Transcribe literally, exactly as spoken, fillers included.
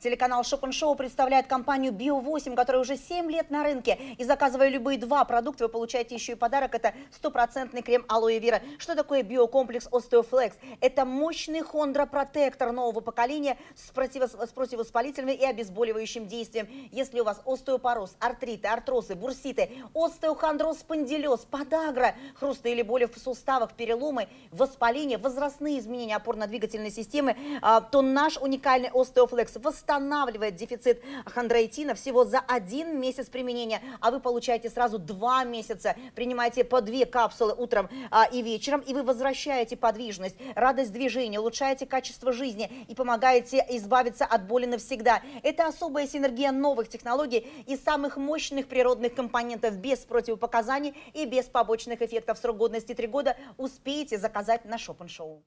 Телеканал Шопеншоу представляет компанию Био восемь, которая уже семь лет на рынке. И заказывая любые два продукта, вы получаете еще и подарок. Это стопроцентный крем алоэ вера. Что такое биокомплекс Остеофлекс? Это мощный хондропротектор нового поколения с, противос... с противовоспалительным и обезболивающим действием. Если у вас остеопороз, артриты, артрозы, бурситы, остеохондроз, спондилез, подагра, хрусты или боли в суставах, переломы, воспаление, возрастные изменения опорно-двигательной системы, то наш уникальный Остеофлекс восстанавливает дефицит хондроитина всего за один месяц применения, а вы получаете сразу два месяца. Принимаете по две капсулы утром и вечером, и вы возвращаете подвижность, радость движения, улучшаете качество жизни и помогаете избавиться от боли навсегда. Это особая синергия новых технологий и самых мощных природных компонентов без противопоказаний и без побочных эффектов. Срок годности три года. Успейте заказать на Шопеншоу.